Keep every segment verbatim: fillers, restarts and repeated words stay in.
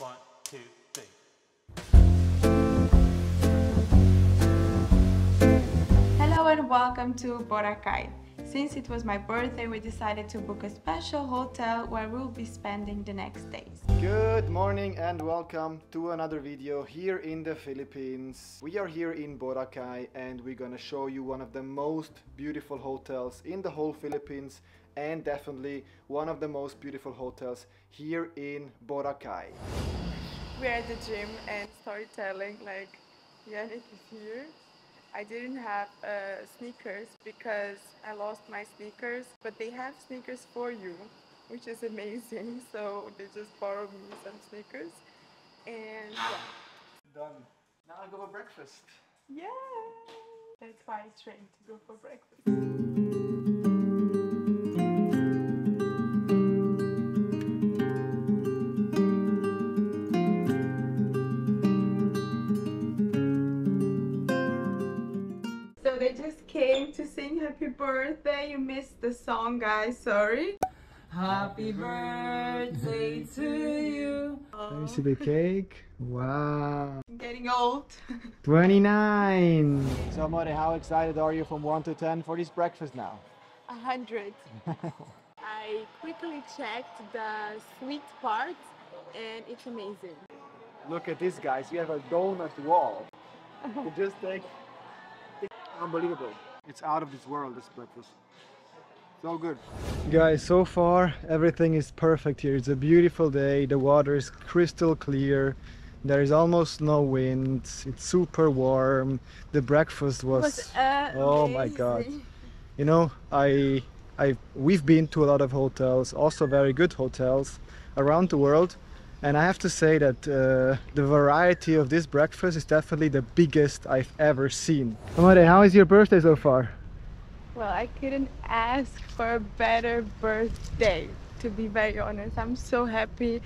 One, two, three. Hello and welcome to Boracay. Since it was my birthday, we decided to book a special hotel where we'll be spending the next days. Good morning and welcome to another video here in the Philippines. We are here in Boracay and we're gonna show you one of the most beautiful hotels in the whole Philippines, and definitely one of the most beautiful hotels here in Boracay. We are at the gym and storytelling, like Yannick is here. I didn't have uh, sneakers because I lost my sneakers, but they have sneakers for you, which is amazing. So they just borrowed me some sneakers and yeah. Done. Now I go for breakfast. Yeah! That's why I trained to go for breakfast. To sing happy birthday. You missed the song, guys, sorry. Happy birthday to you. Oh. Let me see the cake. Wow. I'm getting old. twenty-nine. So More, how excited are you from one to ten for this breakfast now? one hundred. I quickly checked the sweet part and it's amazing. Look at this, guys. We have a donut wall. You just take... Unbelievable. It's out of this world, this breakfast. So good. Guys, so far everything is perfect here. It's a beautiful day. The water is crystal clear. There is almost no wind. It's super warm. The breakfast was, was oh my god. You know, I I we've been to a lot of hotels, also very good hotels around the world, and I have to say that uh, the variety of this breakfast is definitely the biggest I've ever seen. Amore, how is your birthday so far? Well, I couldn't ask for a better birthday, to be very honest. I'm so happy.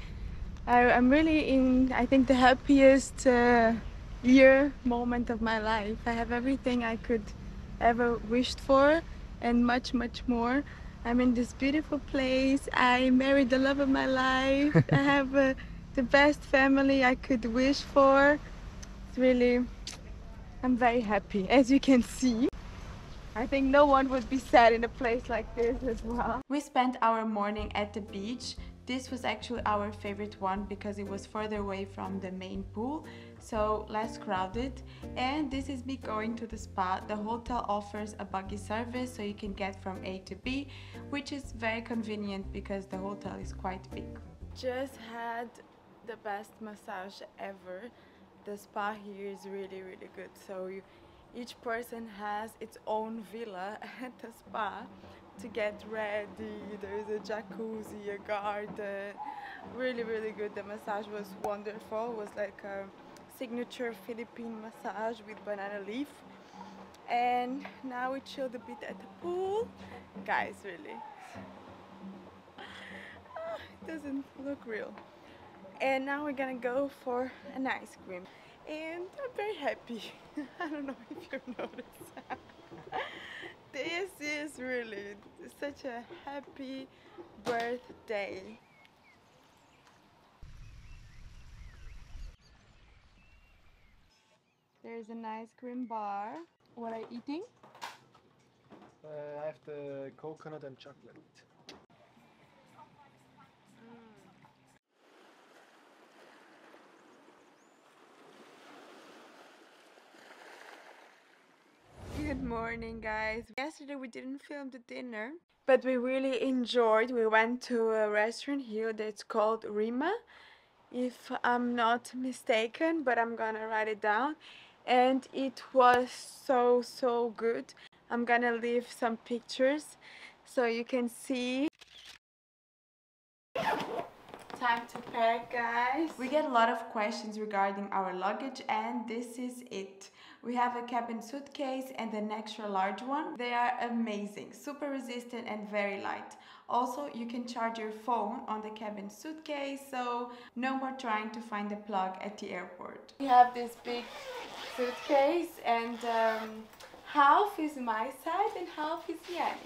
I, I'm really in, I think, the happiest uh, year moment of my life. I have everything I could ever wished for and much, much more. I'm in this beautiful place. I married the love of my life. I have uh, the best family I could wish for. It's really, I'm very happy. As you can see, I think no one would be sad in a place like this as well. We spent our morning at the beach. This was actually our favorite one because it was further away from the main pool, so less crowded. And this is me going to the spa. The hotel offers a buggy service, so you can get from A to B, which is very convenient because the hotel is quite big. Just had the best massage ever. The spa here is really, really good. So you, each person has its own villa at the spa. To get ready, there's a jacuzzi, a garden, really, really good. The massage was wonderful. It was like a signature Philippine massage with banana leaf. And now we chilled a bit at the pool. Guys, really, ah, it doesn't look real. And now we're gonna go for an ice cream. And I'm very happy. I don't know if you've noticed. This is really such a happy birthday. There's an ice cream bar. What are you eating? Uh, I have the coconut and chocolate. Good morning, guys. Yesterday we didn't film the dinner, but we really enjoyed. We went to a restaurant here that's called Rima, if I'm not mistaken, but I'm gonna write it down. And it was so, so good. I'm gonna leave some pictures so you can see. Time to pack, guys. We get a lot of questions regarding our luggage, and this is it. We have a cabin suitcase and an extra large one. They are amazing, super resistant and very light. Also, you can charge your phone on the cabin suitcase, so no more trying to find a plug at the airport. We have this big suitcase, and um, half is my side and half is Yannick's.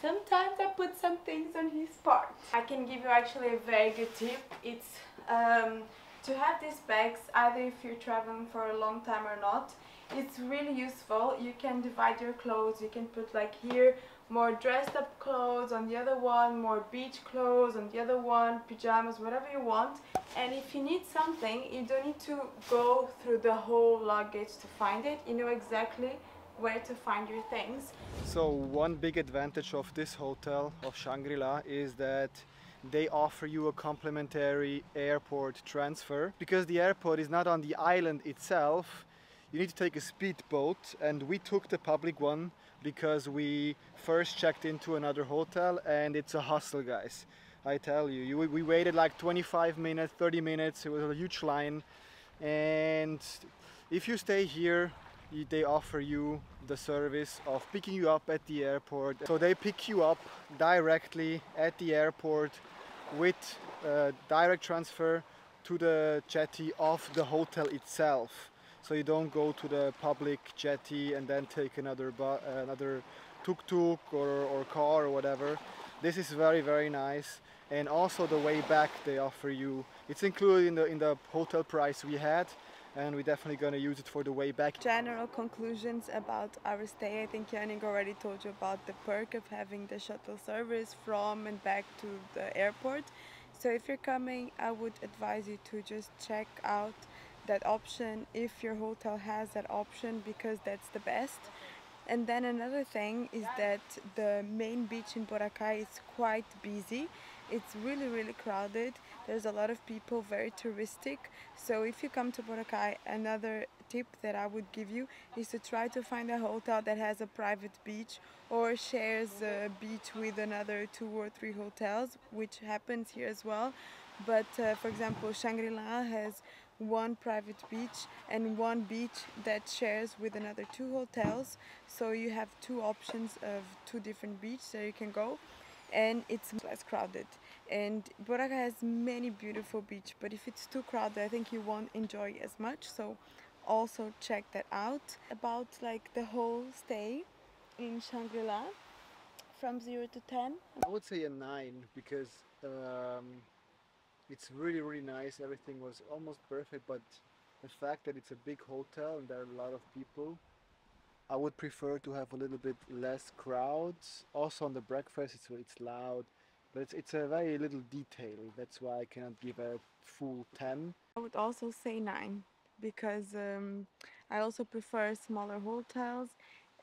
Sometimes I put some things on his part. I can give you actually a very good tip. It's um, to have these bags, either if you're traveling for a long time or not, it's really useful. You can divide your clothes. You can put like here more dressed up clothes on the other one, more beach clothes on the other one, pajamas, whatever you want. And if you need something, you don't need to go through the whole luggage to find it. You know exactly where to find your things. So one big advantage of this hotel of Shangri-La is that they offer you a complimentary airport transfer. Because the airport is not on the island itself, you need to take a speedboat, and we took the public one because we first checked into another hotel, and it's a hustle, guys. I tell you, you we waited like twenty-five minutes, thirty minutes, it was a huge line. And if you stay here, they offer you the service of picking you up at the airport. So they pick you up directly at the airport with a direct transfer to the jetty of the hotel itself. So you don't go to the public jetty and then take another bu another tuk-tuk or, or car or whatever. This is very, very nice. And also the way back they offer you. It's included in the, in the hotel price we had, and we're definitely going to use it for the way back. General conclusions about our stay. I think Yannick already told you about the perk of having the shuttle service from and back to the airport. So if you're coming, I would advise you to just check out that option if your hotel has that option, because that's the best. And then another thing is that the main beach in Boracay is quite busy. It's really really crowded. There's a lot of people, very touristic. So if you come to Boracay, another tip that I would give you is to try to find a hotel that has a private beach or shares a beach with another two or three hotels, which happens here as well. But uh, for example, Shangri-La has one private beach and one beach that shares with another two hotels, so you have two options of two different beaches that you can go, and it's less crowded. And Boracay has many beautiful beaches, but if it's too crowded, I think you won't enjoy as much, so also check that out. About like the whole stay in Shangri-La, from zero to ten, I would say a nine, because um, it's really, really nice. Everything was almost perfect, but the fact that it's a big hotel and there are a lot of people, I would prefer to have a little bit less crowds. Also on the breakfast, it's, it's loud, but it's, it's a very little detail. That's why I cannot give a full ten. I would also say nine, because um, I also prefer smaller hotels.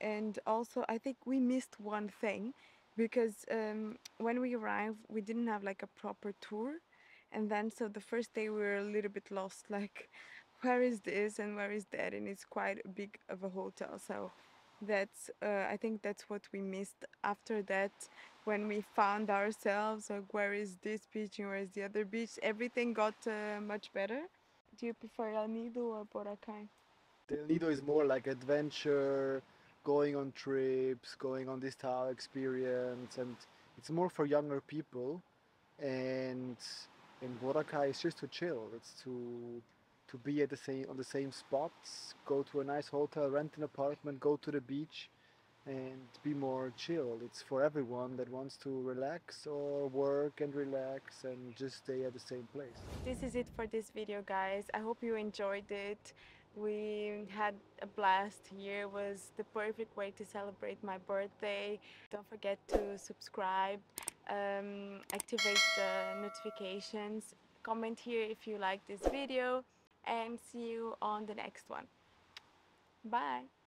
And also I think we missed one thing, because um, when we arrived, we didn't have like a proper tour. And then, so the first day we were a little bit lost, like, where is this and where is that? And it's quite big of a hotel. So that's, uh, I think that's what we missed. After that, when we found ourselves, like, where is this beach and where is the other beach, everything got uh, much better. Do you prefer El Nido or Boracay? El Nido is more like adventure, going on trips, going on this town experience, and it's more for younger people. And in Boracay, it's just to chill. It's to to be at the same on the same spots, go to a nice hotel, rent an apartment, go to the beach, and be more chilled. It's for everyone that wants to relax or work and relax and just stay at the same place. This is it for this video, guys. I hope you enjoyed it. We had a blast here. It was the perfect way to celebrate my birthday. Don't forget to subscribe, um, activate the notifications, comment here if you like this video, and see you on the next one. Bye!